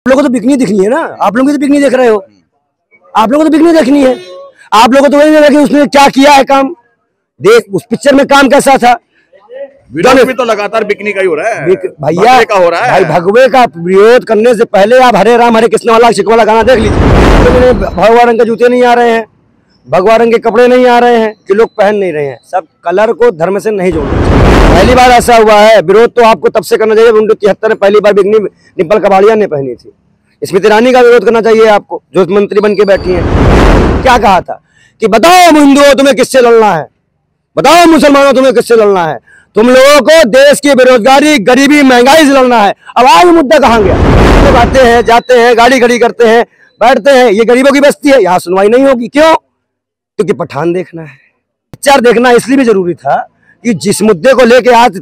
आप लोगों को तो बिकनी दिखनी है ना, आप लोग तो बिकनी देख रहे हो, आप लोगों को तो बिकनी देखनी है, आप लोगों को तो वही देखना कि उसने क्या किया है काम, देख उस पिक्चर में काम कैसा था। विरोध भी तो लगातार बिकनी का ही हो रहा है भैया, भाई भगवे का विरोध करने से पहले आप हरे राम हरे कृष्ण वाला शिकवाला गाना देख लीजिए। भगवा रंग के जूते नहीं आ रहे हैं, भगवा रंग के कपड़े नहीं आ रहे हैं कि लोग पहन नहीं रहे हैं, सब कलर को धर्म से नहीं जोड़ना। पहली बार ऐसा हुआ है, विरोध तो आपको तब से करना चाहिए 1973 में पहली बार बिकनी डिम्पल कबाड़िया ने पहनी थी। स्मृति ईरानी का विरोध करना चाहिए आपको, जो मंत्री बन के बैठी हैं। क्या कहा था कि बताओ हिंदुओं तुम्हें किससे लड़ना है, बताओ मुसलमानों तुम्हें किससे लड़ना है, तुम लोगों को देश की बेरोजगारी गरीबी महंगाई से लड़ना है। अब आज मुद्दा कहाँ गया? आते हैं जाते हैं गाड़ी घड़ी करते हैं बैठते हैं, ये गरीबों की बस्ती है, यहाँ सुनवाई नहीं होगी। क्यों? क्योंकि पठान देखना है, पिक्चर देखना इसलिए भी जरूरी था कि जिस मुद्दे को लेके आज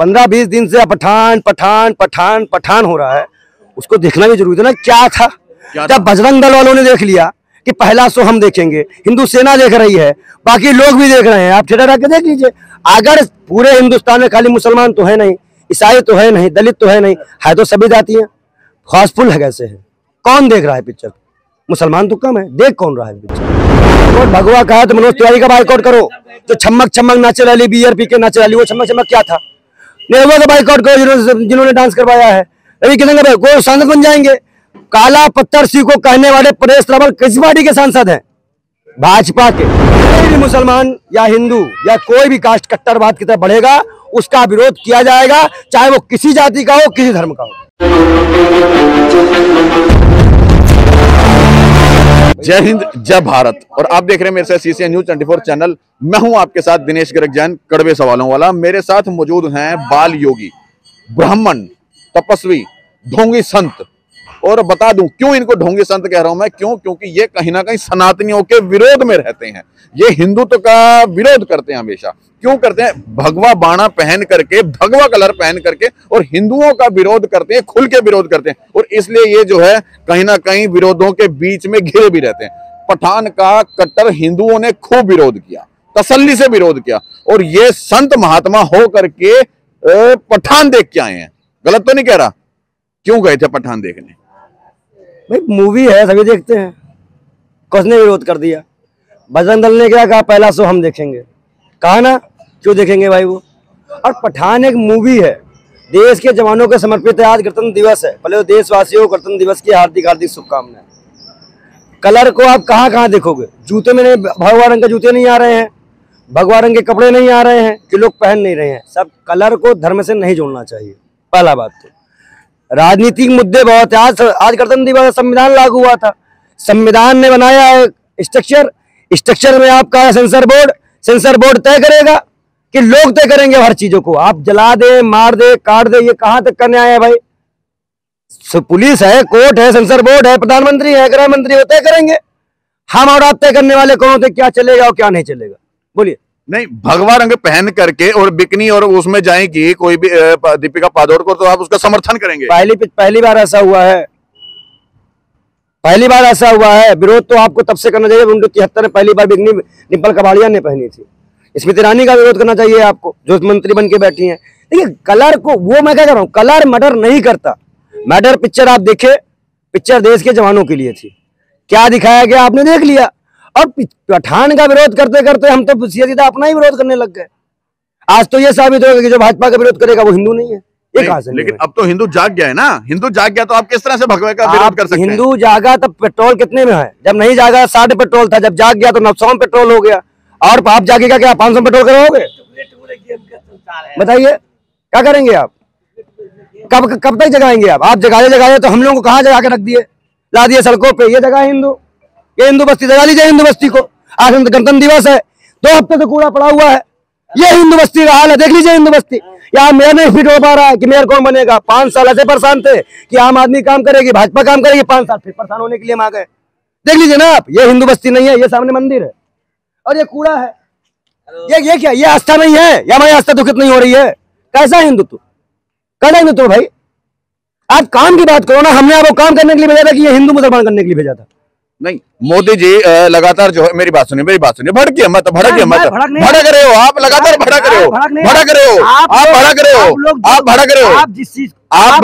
15-20 दिन से पठान पठान पठान पठान हो रहा है, उसको देखना भी जरूरी था ना। क्या था? जब बजरंग दल वालों ने देख लिया कि पहला शो हम देखेंगे, हिंदू सेना देख रही है, बाकी लोग भी देख रहे हैं, आप थिएटर आके देख लीजिए। अगर पूरे हिंदुस्तान में खाली मुसलमान तो है नहीं, ईसाई तो है नहीं, दलित तो है नहीं, है तो सभी जातियाँ, हाउसफुल है कैसे है? कौन देख रहा है पिक्चर? मुसलमान तो कम है, देख कौन रहा है पिक्चर? और भगवा कहा तो मनोज तिवारी का बाइकआउट करो, तो छमक छमक नाचे वाली बीयर पी के नाचे वाली, वो छमक छमक क्या था? नेहवा का बाइकआउट करो जिन्होंने डांस करवाया है, रवि किशन भाई को सांसद बन जाएंगे। काला पत्थर सी को कहने वाले परेश रावल किस पार्टी के सांसद हैं? भाजपा के। कोई भी मुसलमान या हिंदू या कोई भी कास्ट कट्टरवाद की तरफ बढ़ेगा, उसका विरोध किया जाएगा, चाहे वो किसी जाति का हो किसी धर्म का हो। जय हिंद, जय भारत। और आप देख रहे हैं मेरे साथ CCN न्यूज़ 24 चैनल। मैं हूं आपके साथ दिनेश गर्ग जैन, कड़वे सवालों वाला। मेरे साथ मौजूद हैं बाल योगी, ब्राह्मण, तपस्वी, ढोंगी संत। और बता दूं क्यों इनको ढोंगी संत कह रहा हूं मैं, क्यों? क्योंकि ये कहीं ना कहीं सनातनियों के विरोध में रहते हैं, ये हिंदुत्व का विरोध करते हैं हमेशा। क्यों करते हैं? भगवा बाणा पहन करके, भगवा कलर पहन करके, और हिंदुओं का विरोध करते हैं, खुल के विरोध करते हैं। और इसलिए ये जो है कहीं ना कहीं विरोधों के बीच में घिरे भी रहते हैं। पठान का कट्टर हिंदुओं ने खूब विरोध किया, तसल्ली से विरोध किया, और ये संत महात्मा हो करके पठान देख के आए हैं। गलत तो नहीं कह रहा? क्यों गए थे पठान देखने? भाई मूवी है, सभी देखते हैं, किसने विरोध कर दिया? बजरंग दल ने क्या कहा? पहला शो हम देखेंगे। कहा ना, क्यों देखेंगे भाई वो? और पठान एक मूवी है, देश के जवानों को समर्पित है। आज गणतंत्र दिवस है, पहले देशवासियों को गणतंत्र दिवस की हार्दिक हार्दिक शुभकामनाएं। कलर को आप कहाँ कहाँ देखोगे? जूते में नहीं, भगवा रंग के जूते नहीं आ रहे हैं, भगवा रंग के कपड़े नहीं आ रहे हैं कि लोग पहन नहीं रहे हैं, सब कलर को धर्म से नहीं जोड़ना चाहिए। पहला बात तो राजनीतिक मुद्दे बहुत है। आज गणतंत्र दिवस, संविधान लागू हुआ था, संविधान ने बनाया है स्ट्रक्चर, स्ट्रक्चर में आपका है सेंसर बोर्ड, सेंसर बोर्ड तय करेगा कि लोग तय करेंगे हर चीजों को। आप जला दे, मार दे, काट दे, ये कहां तक करने आए हैं भाई? पुलिस है, कोर्ट है, सेंसर बोर्ड है, प्रधानमंत्री है, गृह मंत्री है, तय करेंगे। हम और आप तय करने वाले कौन होते? क्या चलेगा और क्या नहीं चलेगा? बोलिए। नहीं, भगवा रंग पहन करके और बिकनी और उसमें जाएगी कोई भी दीपिका पादुकोण को, तो आप उसका समर्थन करेंगे? पहली बार ऐसा हुआ है, पहली बार ऐसा हुआ है। विरोध तो आपको तब से करना चाहिए 1973 में पहली बार बिकनी डिम्पल कबाड़िया ने पहनी थी। स्मृति ईरानी का विरोध करना चाहिए आपको, जो मंत्री बन के बैठी हैं। देखिए कलर को, वो मैं क्या कह रहा हूँ, कलर मैटर नहीं करता। मैटर पिक्चर आप देखे, पिक्चर देश के जवानों के लिए थी, क्या दिखाया गया आपने देख लिया। और पठान का विरोध करते करते हम तो सीधा अपना ही विरोध करने लग गए। आज तो ये साबित होगा कि जो भाजपा का विरोध करेगा वो हिंदू नहीं है। लेकिन अब तो हिंदू जाग गया है ना, हिंदू जाग गया तो आप किस तरह से भगवे का विरोध कर सकते हैं? हिंदू जागा तब पेट्रोल कितने में है? जब नहीं जागा 60 पेट्रोल था, जब जाग गया तो 900 पेट्रोल हो गया। और आप जागेगा क्या 500 पेट्रोल कराओगे? बताइए क्या करेंगे आप? कब कब तक जगाएंगे आप जगाए जगाए तो हम लोगों को कहाँ जगा के रख दिए, ला दिए सड़कों पर। ये जगह हिंदू, ये हिंदू बस्ती जगा लीजिए, हिंदू बस्ती को। आज गणतंत्र दिवस है, 2 हफ्ते से कूड़ा पड़ा हुआ है, ये हिंदू बस्ती का हाल है, देख लीजिए। हिंदू बस्ती यहाँ मेयर नहीं फिट हो पा रहा है कि मेयर कौन बनेगा। 5 साल ऐसे परेशान थे कि आम आदमी काम करेगी, भाजपा काम करेगी, 5 साल फिर परेशान होने के लिए मांगे। देख लीजिए ना आप, ये हिंदू बस्ती नहीं है, ये सामने मंदिर है और ये कूड़ा है। ये क्या, ये आस्था नहीं है? या हमारी आस्था दुखित नहीं हो रही है? कैसा हिंदुत्व, कैसा हिंदुत्व भाई? आप काम की बात करो ना। हमने आपको काम करने के लिए भेजा था कि ये हिंदू मुसलमान करने के लिए भेजा था, नहीं, मोदी जी लगातार जो है, मेरी बात सुनिए, भड़किए मत, भड़क रहे हो आप, लगातार भड़क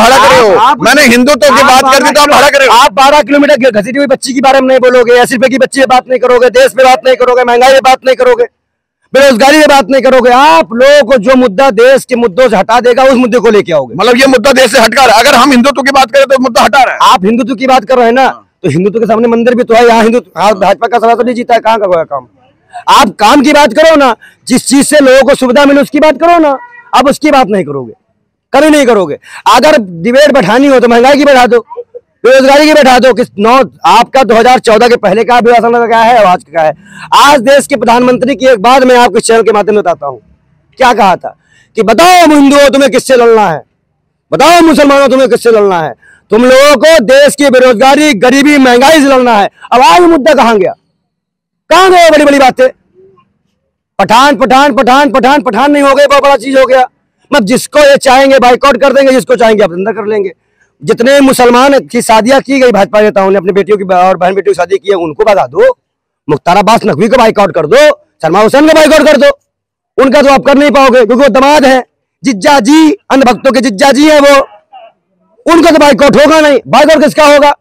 रहे हो आप। मैंने हिंदुत्व की बात कर दी तो आप भड़क रहे हो। आप 12 किलोमीटर घसीटी हुई बच्ची के बारे में नहीं बोलोगे, 80 रुपए की बच्ची पे बात नहीं करोगे, देश पे बात नहीं करोगे, महंगाई पे बात नहीं करोगे, बेरोजगारी की बात नहीं करोगे। आप लोगों को जो मुद्दा देश के मुद्दों से हटा देगा उस मुद्दे को लेके आओगे। मतलब ये मुद्दा देश से हटका रहा है। अगर हम हिंदुत्व की बात करें तो मुद्दा हटा रहा है। आप हिंदुत्व की बात कर रहे हैं ना, तो हिंदुत्व के सामने मंदिर भी तो है। यहाँ हिंदुत्व भाजपा का सवाल तो नहीं जीता है, कहाँ का काम? आप काम की बात करो ना, जिस चीज से लोगों को सुविधा मिले उसकी बात करो ना। आप उसकी बात नहीं करोगे, कभी नहीं करोगे। अगर डिबेट बैठानी हो तो महंगाई की बैठा दो, बेरोजगारी की बैठा दो। किस नौ आपका 2014 के पहले का अभिभाषण क्या है और आज का है। आज देश के प्रधानमंत्री की एक बात मैं आपको चैनल के माध्यम से बताता हूँ। क्या कहा था कि बताओ हिंदुओं तुम्हें किससे लड़ना है, बताओ मुसलमानों तुम्हें किससे लड़ना है, तुम लोगों को देश की बेरोजगारी, गरीबी, महंगाई से लड़ना है। अब आज मुद्दा कहाँ गया, कहाँ गया? बड़ी बड़ी बातें, पठान पठान पठान पठान पठान नहीं हो गए, बहुत बड़ा चीज हो गया। मतलब जिसको ये चाहेंगे बाइकआउट कर देंगे, जिसको चाहेंगे अपने अंदर कर लेंगे। जितने मुसलमान की शादियां की गई भाजपा नेताओं ने, अपनी बेटियों की और बहन बेटियों की शादी की है, उनको बता दो। मुख्तार अब्बास नकवी को बाइकआउट कर दो, शर्मा हुसैन को बाइकआउट कर दो। उनका तो आप कर नहीं पाओगे क्योंकि वो दामाद है, जिज्जा जी, अंधभक्तों के जिज्जा जी है वो। उनका तो बाइकआउट होगा नहीं। बाइकआउट किसका होगा?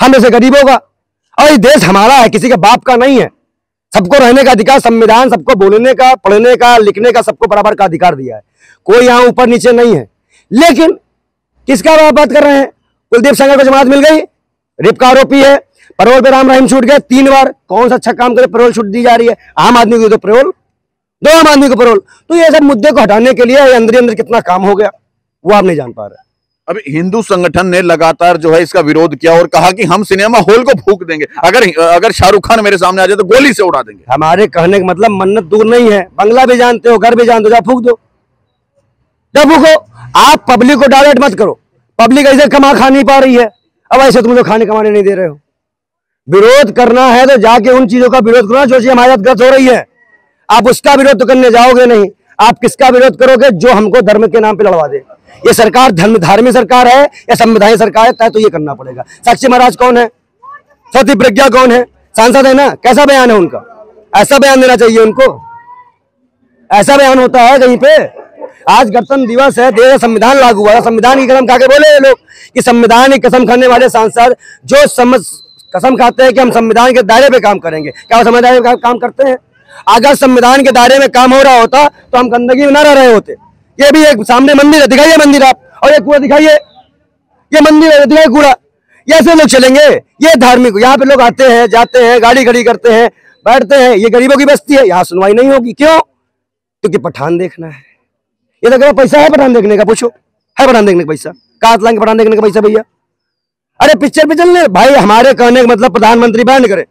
हम जैसे गरीब होगा। और ये देश हमारा है, किसी के बाप का नहीं है। सबको रहने का अधिकार, संविधान सबको बोलने का, पढ़ने का, लिखने का, सबको बराबर का अधिकार दिया है। कोई यहाँ ऊपर नीचे नहीं है। लेकिन किसका आप बात कर रहे हैं? कुलदीप सेंगर को जमानत मिल गई, रेप का आरोपी है, पैरोल पे राम रहीम छूट गया 3 बार। कौन सा अच्छा काम करे पैरोल छूट दी जा रही है? आम आदमी को तो पैरोल दो, आम आदमी को पैरोल। तो ये सब मुद्दे को हटाने के लिए अंदर अंदर कितना काम हो गया वो आप नहीं जान पा रहे। अभी हिंदू संगठन ने लगातार जो है इसका विरोध किया और कहा कि हम सिनेमा हॉल को फूंक देंगे अगर शाहरुख खान मेरे सामने आ जाए तो गोली से उड़ा देंगे। हमारे कहने का मतलब मन्नत दूर नहीं है, बंगला भी जानते हो, घर भी जानते हो, जा फूंक दो, जा फूंको। आप पब्लिक को डायरेक्ट मत करो, पब्लिक ऐसे खा नहीं पा रही है, अब ऐसे तुम लोग खाने कमाने नहीं दे रहे हो। विरोध करना है तो जाके उन चीजों का विरोध करो जो चीज हमारे साथ गलत हो रही है। आप उसका विरोध तो करने जाओगे नहीं। आप किसका विरोध करोगे? जो हमको धर्म के नाम पे लड़वा दे। ये सरकार धर्म धार्मिक सरकार है या संवैधानिक सरकार है, तय तो ये करना पड़ेगा। साक्षी महाराज कौन है, सती प्रज्ञा कौन है, सांसद है ना, कैसा बयान है उनका? ऐसा बयान देना चाहिए उनको? ऐसा बयान होता है कहीं पे? आज गणतंत्र दिवस है, देश संविधान लागू हुआ, संविधान की कसम खा के बोले ये लोग कि संविधान की कसम खाने वाले सांसद जो कसम खाते हैं कि हम संविधान के दायरे पे काम करेंगे, क्या वो संविधान पे काम करते हैं? अगर संविधान के दायरे में काम हो रहा होता तो हम गंदगी में ना रह रहे होते। ये भी एक सामने मंदिर है, दिखाइए मंदिर आप, और ये कूड़ा दिखाइए, ये मंदिर है, दिखाइए कूड़ा। ये ऐसे लोग चलेंगे? ये धार्मिक, यहाँ पे लोग आते हैं, जाते हैं, गाड़ी खड़ी करते हैं, बैठते हैं। ये गरीबों की बस्ती है, यहाँ सुनवाई नहीं होगी। क्यों? क्योंकि पठान देखना है। ये तो पैसा है पठान देखने का? पूछो, है पठान देखने का पैसा? कहाँ लाएंगे पठान देखने का पैसा भैया? अरे पिक्चर पे चलने भाई। हमारे कहने का मतलब प्रधानमंत्री बैन करे,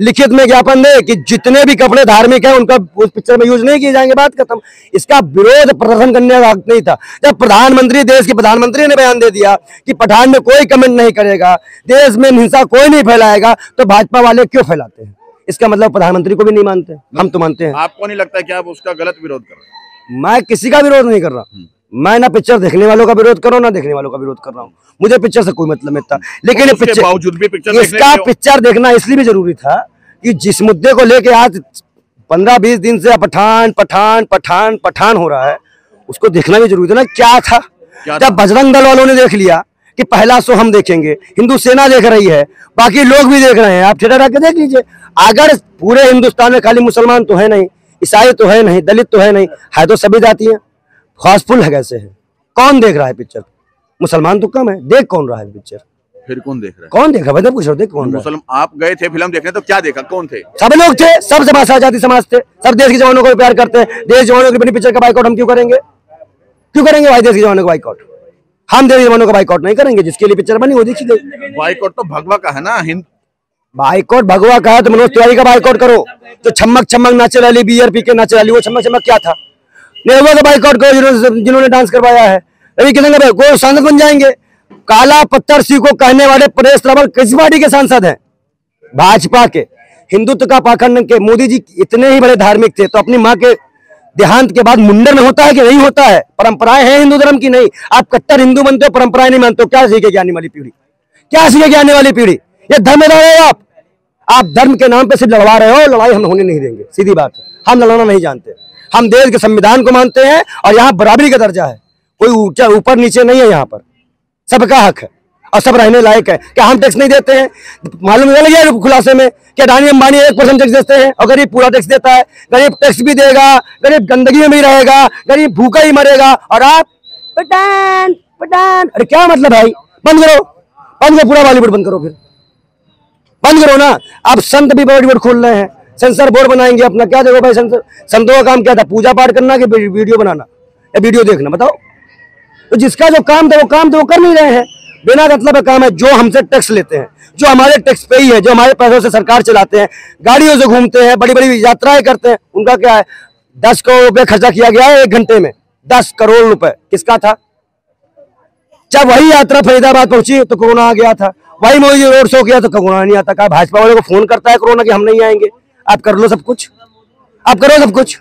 लिखित में ज्ञापन दे कि जितने भी कपड़े धार्मिक हैं उनका उस पिक्चर में यूज नहीं किए जाएंगे, बात खत्म। इसका विरोध प्रदर्शन करने का हक नहीं था। जब प्रधानमंत्री, देश के प्रधानमंत्री ने बयान दे दिया कि पठान में कोई कमेंट नहीं करेगा, देश में हिंसा कोई नहीं फैलाएगा, तो भाजपा वाले क्यों फैलाते हैं? इसका मतलब प्रधानमंत्री को भी नहीं मानते, हम तो मानते हैं। आपको नहीं लगता कि आप उसका गलत विरोध कर रहे हैं? मैं किसी का विरोध नहीं कर रहा। मैं ना पिक्चर देखने वालों का विरोध कर रहा हूँ, ना देखने वालों का विरोध कर रहा हूँ। मुझे पिक्चर से कोई मतलब नहीं था। लेकिन पिक्चर देखना इसलिए भी जरूरी था कि जिस मुद्दे को लेके आज 15-20 दिन से पठान पठान पठान पठान हो रहा है, उसको देखना भी जरूरी था ना। क्या था? जब बजरंग दल वालों ने देख लिया कि पहला शो हम देखेंगे, हिंदू सेना देख रही है, बाकी लोग भी देख रहे हैं, आप थिएटर आके देख लीजिए। अगर पूरे हिंदुस्तान में खाली मुसलमान तो है नहीं, ईसाई तो है नहीं, दलित तो है नहीं, है तो सभी जाति है। हाउसफुल है कैसे है? कौन देख रहा है पिक्चर? मुसलमान तो कम है, देख कौन रहा है पिक्चर? फिर कौन देख रहा है? कौन देख रहा है? पूछ रहा हूं, देख कौन रहा है? आप गए थे फिल्म देखने, तो क्या देखा? कौन थे? सब लोग थे, सब समाज से आजादी समाज थे, सब देश के जवानों को प्यार करते हैं। देश जवानों की अपनी पिक्चर का बाइकआउट हम क्यों करेंगे? क्यों करेंगे भाई देश के जवानों का बाइकआउट? हम देश के जवानों का बाइकआउट नहीं करेंगे। जिसके लिए पिक्चर बनी वो देखी गई। बाइकआउट तो भगवा का है ना, हिंद बाइकआउट भगवा का है, तो मनोज तिवारी का बाइकआउट करो। जो छमक छमक नाचे वाली, बीयर पी के नाचे वाली, वो छमक छमक क्या था? नेहवा का बाइकआउट करो, जिन्होंने डांस करवाया है। रवि किशन भाई को सांसद बन जाएंगे। काला पत्थर सी को कहने वाले परेश रावल किस पार्टी के सांसद हैं? भाजपा के। हिंदुत्व का पाखंड के मोदी जी इतने ही बड़े धार्मिक थे, तो अपनी माँ के देहांत के बाद मुंडन होता है कि नहीं होता है? परंपराएं हैं हिंदू धर्म की नहीं। आप कट्टर हिंदू बनते हो, परंपराएं नहीं मानते हो, क्या सीखेगी आने वाली पीढ़ी? क्या सीखेगी आने वाली पीढ़ी? ये धर्म है आप। आप धर्म के नाम पे सिर्फ लड़वा रहे हो, लड़ाई हम होने नहीं देंगे। सीधी बात है, हम लड़ना नहीं जानते, हम देश के संविधान को मानते हैं और यहाँ बराबरी का दर्जा है, कोई ऊंचा ऊपर नीचे नहीं है, यहाँ पर सबका हक है और सब रहने लायक है। क्या हम टैक्स नहीं देते हैं? मालूम लग गया खुलासे में कि अडानी अंबानी 1% टैक्स देते हैं और गरीब पूरा टैक्स देता है। गरीब टैक्स भी देगा, गरीब गंदगी में ही रहेगा, गरीब भूखा ही मरेगा, और आप पठान पठान। अरे क्या मतलब भाई, बंद करो, बंद करो, पूरा बॉलीवुड बंद करो, फिर बंद करो ना। आप संत भी बॉलीवुड खोल रहे हैं, सेंसर बोर्ड बनाएंगे अपना। क्या देखो भाई, संतों का काम क्या था? पूजा पाठ करना कि वीडियो बनाना या वीडियो देखना? बताओ, तो जिसका जो काम था वो काम तो वो कर नहीं रहे हैं। बिना मतलब का काम है। जो हमसे टैक्स लेते हैं, जो हमारे टैक्स पे ही है, जो हमारे पैसों से सरकार चलाते हैं, गाड़ियों से घूमते हैं, बड़ी बड़ी यात्राएं करते हैं, उनका क्या है? 10 करोड़ रुपए खर्चा किया गया है 1 घंटे में। 10 करोड़ रुपए किसका था? जब वही यात्रा फरीदाबाद पहुंची तो कोरोना आ गया था, वही मोदी रोड शो किया तो कोरोना नहीं आता। कहा भाजपा वाले को फोन करता है कोरोना की, हम नहीं आएंगे। आप कर लो सब कुछ, आप करो सब कुछ।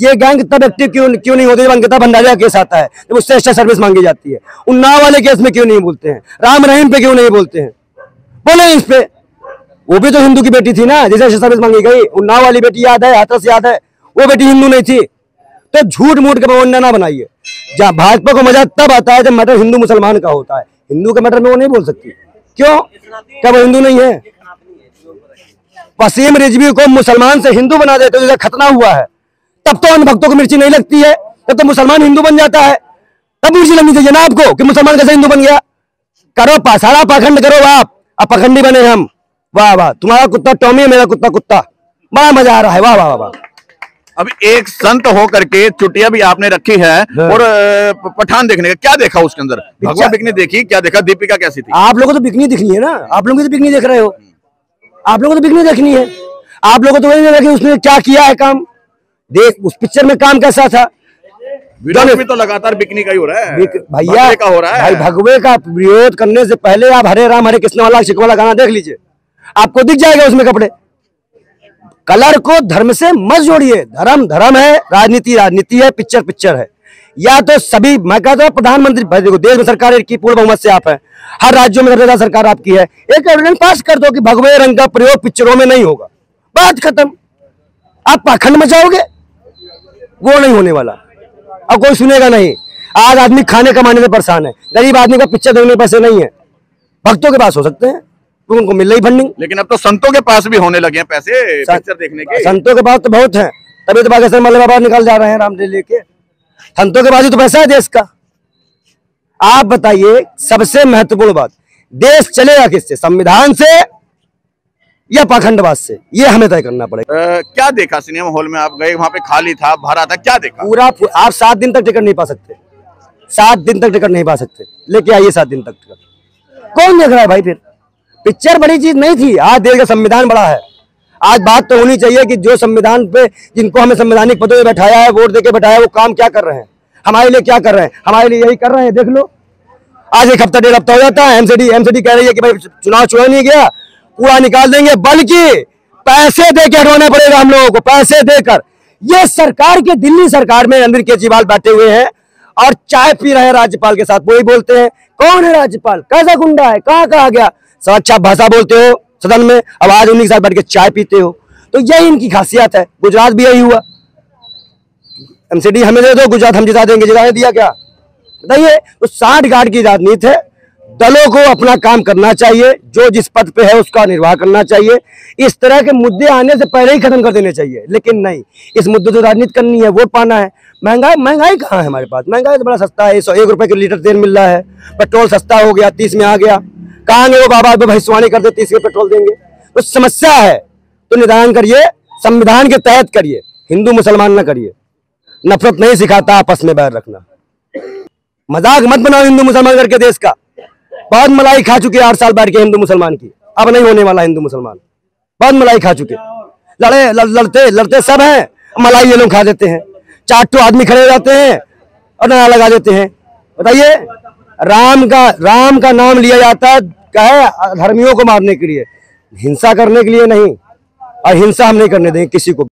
ये गैंग तब एक्टिव क्यों नहीं होती जब अंकिता भंडारी का केस आता है, जब उससे एक्स्ट्रा सर्विस मांगी जाती है? उन्नाव वाले केस में क्यों नहीं बोलते हैं? राम रहीम पे क्यों नहीं बोलते हैं? बोले इस पे, वो भी तो हिंदू की बेटी थी ना जैसे एक्स्ट्रा सर्विस मांगी गई। उन्नाव वाली बेटी याद है, हाथरस याद है, वो बेटी हिंदू नहीं थी। तो झूठ मूठ का बवंडा ना बनाइए। जहाँ भाजपा को मजा तब आता है जब मैटर हिंदू मुसलमान का होता है। हिंदू के मैटर में वो नहीं बोल सकती, क्यों? क्या वो हिंदू नहीं है? वसीम रिजवी को मुसलमान से हिंदू बना देते हो, खतना हुआ है, तब तो अन्य भक्तों को मिर्ची नहीं लगती है, तब तो मुसलमान हिंदू बन जाता है, तब मिर्ची लगनी चाहिए ना आपको कि मुसलमान कैसे हिंदू बन गया। करो सारा पाखंड करो आप पाखंडी बने हम। वाह वाह, तुम्हारा कुत्ता टॉमी है, मेरा कुत्ता कुत्ता, बड़ा मजा आ रहा है। वाह वाह वाह। अब एक संत होकर के चुटिया भी आपने रखी है और पठान देखने का क्या देखा उसके अंदर? भगवा बिकनी देखी, क्या देखा? दीपिका कैसी थी? आप लोगों को तो बिकनी दिखनी है ना, आप लोग तो बिकनी देख रहे हो, आप लोगों को तो बिकनी देखनी है, आप लोगों को तो वही देखा उसने क्या किया है काम। देख उस पिक्चर में काम कैसा था? विरोध भी तो लगातार बिकनी का ही हो रहा है भैया, का हो रहा है भाई। भगवे का विरोध करने से पहले आप हरे राम हरे कृष्ण वाला शिकवाला गाना देख लीजिए, आपको दिख जाएगा उसमें कपड़े। कलर को धर्म से मत जोड़िए, धर्म धर्म है, राजनीति राजनीति है, पिक्चर पिक्चर है। या तो सभी, मैं कहता हूँ प्रधानमंत्री भाई देखो, देश में सरकार की पूर्ण बहुमत से आप है, हर राज्यों में सबसे ज्यादा सरकार आपकी है, एक ऑर्डिनेंस पास कर दो कि भगवे रंग का प्रयोग पिक्चरों में नहीं होगा, बात खत्म। आप पाखंड मचाओगे, वो नहीं होने वाला, अब कोई सुनेगा नहीं। आज आदमी खाने कमाने से परेशान है, गरीब आदमी का पिक्चर देखने पैसे नहीं है। भक्तों के पास हो सकते हैं, तो उनको मिल रही फंडिंग, लेकिन अब तो संतों के पास भी होने लगे हैं पैसे पिक्चर देखने के। संतों के पास तो बहुत है, तभी तो पाकिस्तान मल्ले बाबा निकाल जा रहे हैं राम लेके। संतों के पास ही तो पैसा है देश का। आप बताइए, सबसे महत्वपूर्ण बात, देश चलेगा किससे? संविधान से या पाखंडवाद से? ये हमें तय करना पड़ेगा। क्या देखा? सिनेमा हॉल में आप गए, वहाँ पे खाली था, भरा था, क्या देखा? पूरा आप 7 दिन तक टिकट नहीं पा सकते, 7 दिन तक टिकट नहीं पा सकते, लेके आइए 7 दिन तक टिकट। कौन देख रहा है भाई? फिर पिक्चर बड़ी चीज नहीं थी। आज देश का संविधान बड़ा है, आज बात तो होनी चाहिए कि जो संविधान पे, जिनको हमें संवैधानिक पदों पर बैठाया है, वोट देके बैठाया है, वो काम क्या कर रहे हैं, हमारे लिए क्या कर रहे हैं? हमारे लिए यही कर रहे हैं, देख लो। आज 1 हफ्ता 1.5 हफ्ता हो जाता है, एमसीडी कह रही है कि भाई चुनाव चुना नहीं गया, पूरा निकाल देंगे, बल्कि पैसे देकर हटवाना पड़ेगा हम लोगों को, पैसे देकर। ये सरकार के, दिल्ली सरकार में अरविंद केजरीवाल बैठे हुए हैं और चाय पी रहे हैं राज्यपाल के साथ। वही बोलते हैं, कौन है राज्यपाल, कैसा गुंडा है, कहाँ कहाँ गया? सब अच्छा भाषा बोलते हो सदन में, अब आज उन्हीं के साथ बैठ के चाय पीते हो, तो यही इनकी खासियत है। गुजरात भी यही हुआ, एमसीडी हमें दे दो, गुजरात हम जिता देंगे। जिताने दिया क्या बताइए? तो साठ गांठ की राजनीति है। दलों को अपना काम करना चाहिए, जो जिस पद पे है उसका निर्वाह करना चाहिए। इस तरह के मुद्दे आने से पहले ही खत्म कर देने चाहिए, लेकिन नहीं, इस मुद्दे को तो राजनीति करनी है, वोट पाना है। महंगाई, महंगाई कहाँ है हमारे पास? महंगाई तो बड़ा सस्ता है, 101 रुपए के लीटर तेल मिल रहा है, पेट्रोल सस्ता हो गया, 30 में आ गया। कहाँ गए वो बाबा जो भविष्यवाणी करते 30 में पेट्रोल देंगे? तो समस्या है, तो निदान करिए, संविधान के तहत करिए, हिंदू मुसलमान ना करिए। नफरत नहीं सिखाता, आपस में बैर रखना। मजाक मत बनाओ हिंदू मुसलमान करके, देश का बहुत मलाई खा चुके 8 साल बैठ के हिंदू मुसलमान की। अब नहीं होने वाला हिंदू मुसलमान, बहुत मलाई खा चुके। लड़ते सब हैं, मलाई ये लोग खा देते हैं। 4 आदमी खड़े हो जाते हैं और नारा लगा देते हैं। बताइए, राम का नाम लिया जाता है क्या है? धर्मियों को मारने के लिए, हिंसा करने के लिए नहीं, और हिंसा हम नहीं करने देंगे किसी को।